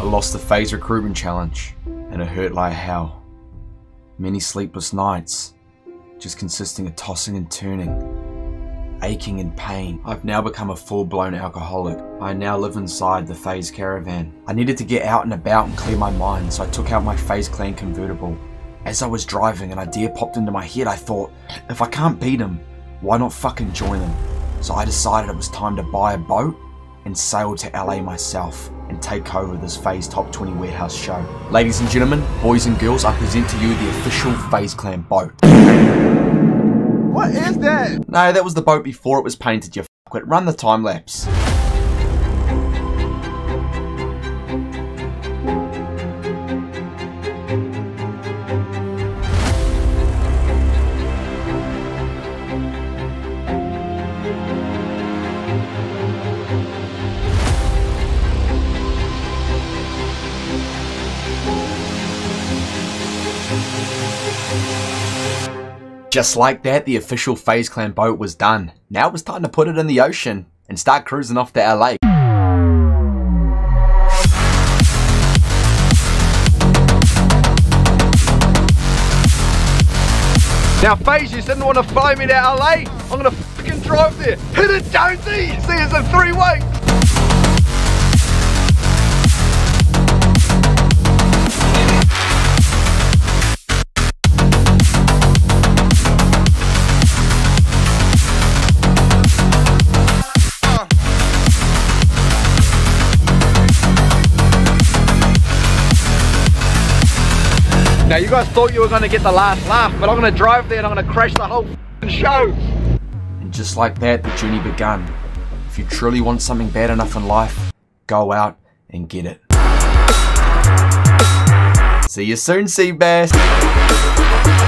I lost the FaZe recruitment challenge, and it hurt like hell. Many sleepless nights, just consisting of tossing and turning, aching in pain. I've now become a full-blown alcoholic. I now live inside the FaZe caravan. I needed to get out and about and clear my mind, so I took out my FaZe Clan convertible. As I was driving, an idea popped into my head. I thought, if I can't beat him, why not fucking join him? So I decided it was time to buy a boat and sail to LA myself and take over this FaZe Top 20 Warehouse show. Ladies and gentlemen, boys and girls, I present to you the official FaZe Clan boat. What is that? No, that was the boat before it was painted, you fuckwit. Run the time lapse. Just like that, the official FaZe Clan boat was done. Now it was time to put it in the ocean and start cruising off to LA. Now FaZe just didn't want to fly me to LA. I'm gonna fucking drive there. Hit it, Jonesy! See us in 3 weeks! Now you guys thought you were going to get the last laugh, but I'm going to drive there and I'm going to crash the whole show. And just like that, the journey begun. If you truly want something bad enough in life, go out and get it. See you soon, Seabass.